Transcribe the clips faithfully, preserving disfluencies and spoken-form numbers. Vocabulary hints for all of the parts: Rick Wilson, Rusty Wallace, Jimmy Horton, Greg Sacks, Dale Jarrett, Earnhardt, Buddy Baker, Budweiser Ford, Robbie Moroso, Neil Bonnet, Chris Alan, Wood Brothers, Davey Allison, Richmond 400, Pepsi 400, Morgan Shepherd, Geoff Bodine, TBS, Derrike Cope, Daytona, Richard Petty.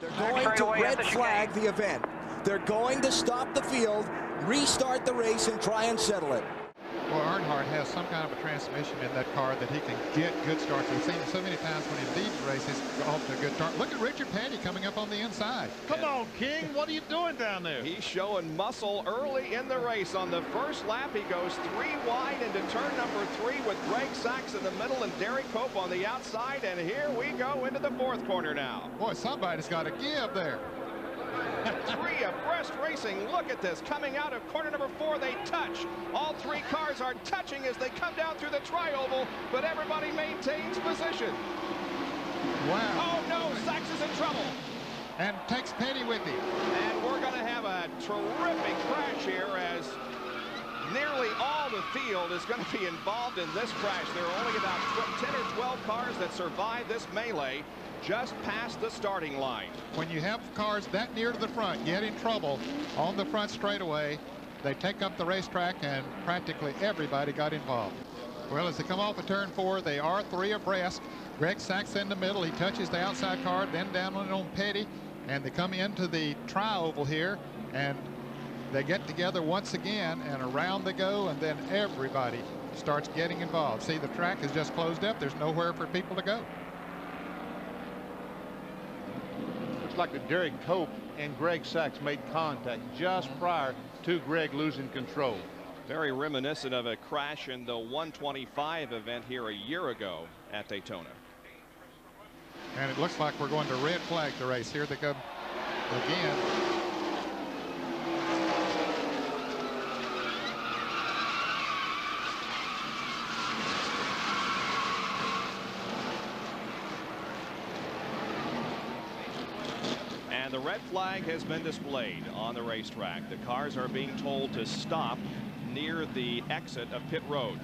They're going to red flag the event. They're going to stop the field, restart the race, and try and settle it. Well, Earnhardt has some kind of a transmission in that car that he can get good starts. We've seen it so many times when he leads races off to a good start. Look at Richard Petty coming up on the inside. Come on, King. What are you doing down there? He's showing muscle early in the race. On the first lap, he goes three wide into turn number three with Greg Sacks in the middle and Derrike Cope on the outside. And here we go into the fourth corner now. Boy, somebody's got to give there. Three abreast racing. Look at this. Coming out of corner number four, they touch. All three cars are touching as they come down through the tri-oval, but everybody maintains position. Wow. Oh, no, Sacks is in trouble. And takes Petty with him. And we're going to have a terrific crash here as nearly all the field is going to be involved in this crash. There are only about ten or twelve cars that survived this melee just past the starting line. When you have cars that near to the front get in trouble on the front straightaway, they take up the racetrack and practically everybody got involved. Well, as they come off of turn four, they are three abreast. Greg Sacks in the middle. He touches the outside car, then down on Petty, and they come into the tri-oval here, and they get together once again, and around they go, and then everybody starts getting involved. See, the track is just closed up. There's nowhere for people to go. Looks like the Derrike Cope and Greg Sacks made contact just prior to Greg losing control. Very reminiscent of a crash in the one twenty-five event here a year ago at Daytona. And it looks like we're going to red flag the race. Here they come again. The red flag has been displayed on the racetrack. The cars are being told to stop near the exit of pit road.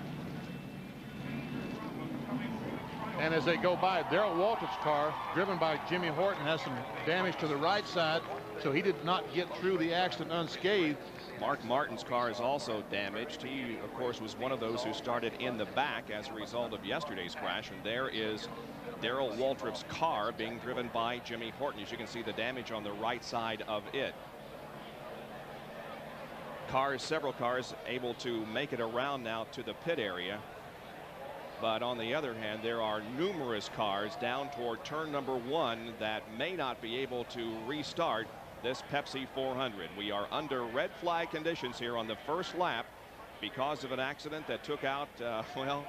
And as they go by, Darrell Walton's car, driven by Jimmy Horton, has some damage to the right side, so he did not get through the accident unscathed. Mark Martin's car is also damaged. He, of course, was one of those who started in the back as a result of yesterday's crash, and there is Darrell Waltrip's car being driven by Jimmy Horton. As you can see, the damage on the right side of it. Cars, several cars able to make it around now to the pit area. But on the other hand, there are numerous cars down toward turn number one that may not be able to restart this Pepsi four hundred. We are under red flag conditions here on the first lap because of an accident that took out, uh, well,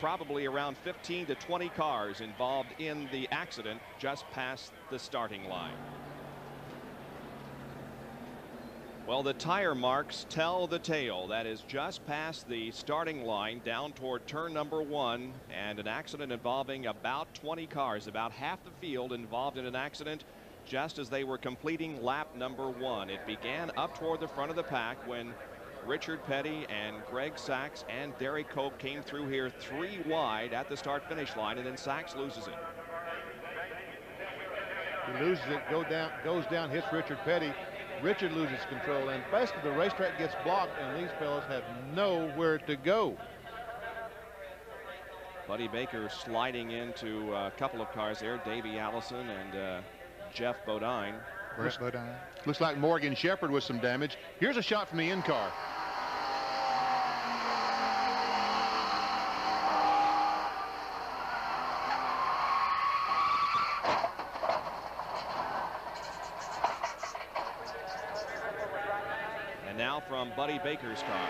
probably around fifteen to twenty cars involved in the accident just past the starting line. Well, the tire marks tell the tale. That is just past the starting line down toward turn number one, and an accident involving about twenty cars, about half the field involved in an accident just as they were completing lap number one. It began up toward the front of the pack when Richard Petty and Greg Sacks and Derrike Cope came through here three wide at the start-finish line, and then Sacks loses it. He loses it, go down, goes down, hits Richard Petty. Richard loses control, and basically the racetrack gets blocked, and these fellas have nowhere to go. Buddy Baker sliding into a couple of cars there, Davey Allison and uh, Geoff Bodine. Chris Alan. Looks like Morgan Shepherd with some damage. Here's a shot from the in car. And now from Buddy Baker's car.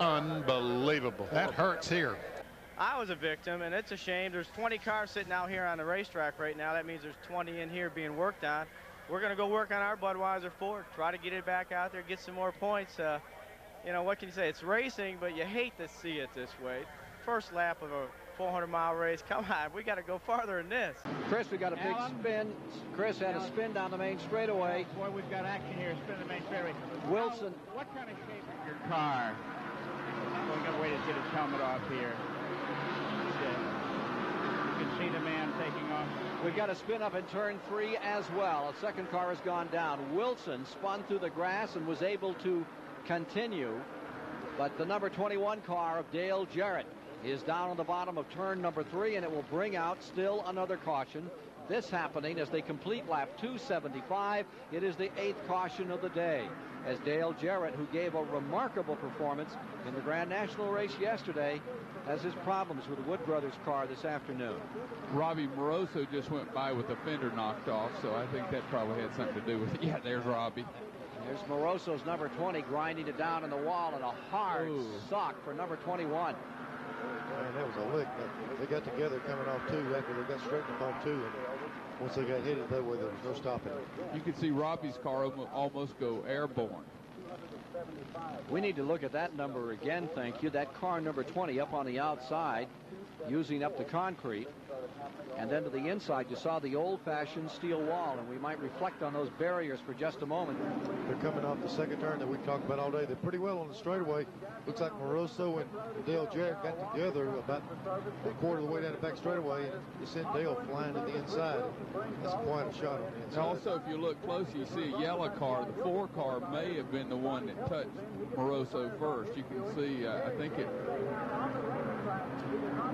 Unbelievable. That hurts here. I was a victim, and it's a shame. There's twenty cars sitting out here on the racetrack right now. That means there's twenty in here being worked on. We're going to go work on our Budweiser Ford, try to get it back out there, get some more points. Uh, you know, what can you say? It's racing, but you hate to see it this way. First lap of a four hundred mile race. Come on, we got to go farther than this. Chris, we got a big Alan. spin. Chris had Alan. a spin down the main straightaway. Boy, we've got action here. Spin the main straightaway. Wilson. Now, what kind of shape is your car? We're going to wait to get his helmet off here. You can see the man taking off. We've got a spin up in turn three as well. A second car has gone down. Wilson spun through the grass and was able to continue. But the number twenty-one car of Dale Jarrett is down on the bottom of turn number three, and it will bring out still another caution. This happening as they complete lap two seventy-five. It is the eighth caution of the day, as Dale Jarrett, who gave a remarkable performance in the Grand National race yesterday, has his problems with the Wood Brothers car this afternoon. Robbie Moroso just went by with the fender knocked off, so I think that probably had something to do with it. Yeah, there's Robbie. There's Moroso's number twenty grinding it down in the wall, and a hard Ooh. sock for number twenty-one. Man, that was a lick, but they got together coming off two after they got straightened off two. And once they got hit it that way, there was no stopping. You could see Robbie's car almost go airborne. We need to look at that number again, thank you. That car number twenty up on the outside, using up the concrete. And then to the inside, you saw the old-fashioned steel wall, and we might reflect on those barriers for just a moment. They're coming off the second turn that we've talked about all day. They're pretty well on the straightaway. Looks like Moroso and Dale Jarrett got together about a quarter of the way down the back straightaway, and they sent Dale flying to the inside. That's quite a shot on the inside. And also, if you look close, you see a yellow car. The four car may have been the one that touched Moroso first. You can see, uh, I think it...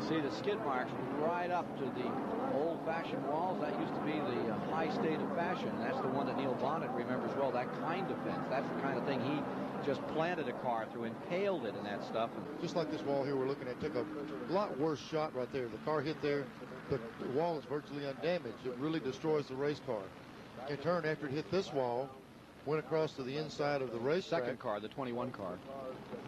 See the skid marks right up to the old-fashioned walls. That used to be the uh, high state of fashion. That's the one that Neil Bonnet remembers well, that kind of fence. That's the kind of thing he just planted a car through, impaled it in that stuff. And just like this wall here we're looking at, took a lot worse shot right there. The car hit there, but the wall is virtually undamaged. It really destroys the race car. In turn, after it hit this wall, went across to the inside of the racetrack. Second car, the twenty-one car.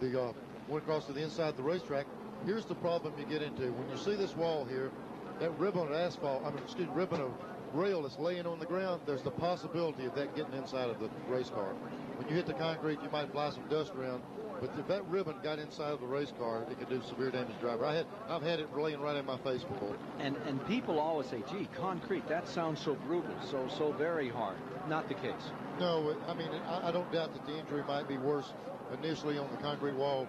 The uh, went across to the inside of the racetrack. Here's the problem you get into. When you see this wall here, that ribbon of asphalt, I mean, excuse me, ribbon of rail that's laying on the ground, there's the possibility of that getting inside of the race car. When you hit the concrete, you might fly some dust around, but if that ribbon got inside of the race car, it could do severe damage to the driver. I had, I've had it laying right in my face before. And, and people always say, gee, concrete, that sounds so brutal, so, so very hard. Not the case. No, I mean, I, I don't doubt that the injury might be worse initially on the concrete wall,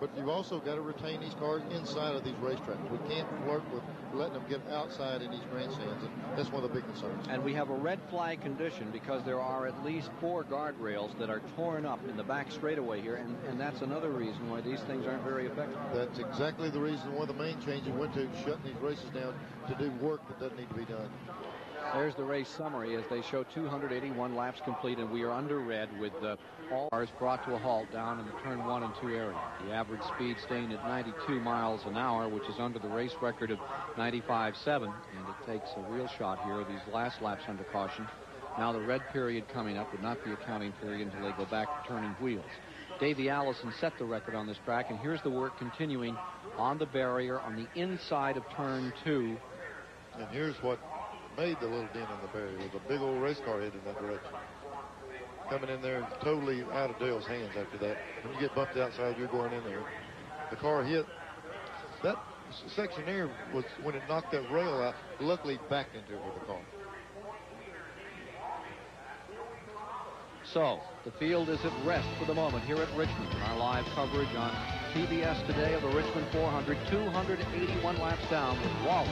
but you've also got to retain these cars inside of these racetracks. We can't flirt with letting them get outside in these grandstands, and that's one of the big concerns. And we have a red flag condition because there are at least four guardrails that are torn up in the back straightaway here, and, and that's another reason why these things aren't very effective. That's exactly the reason one of the main changes went to shutting these races down to do work that doesn't need to be done. There's the race summary as they show two hundred eighty-one laps complete, and we are under red with uh, all cars brought to a halt down in the turn one and two area. The average speed staying at ninety-two miles an hour, which is under the race record of ninety-five point seven, and it takes a real shot here of these last laps under caution. Now the red period coming up would not be a counting period until they go back to turning wheels. Davey Allison set the record on this track, and here's the work continuing on the barrier on the inside of turn two. And here's what made the little dent on the barrier. It was a big old race car headed in that direction. Coming in there totally out of Dale's hands after that. When you get bumped outside, you're going in there. The car hit. That section here was, when it knocked that rail out, luckily backed into it with the car. So, the field is at rest for the moment here at Richmond. Our live coverage on T B S today of the Richmond four hundred, two hundred eighty-one laps down with Wallace.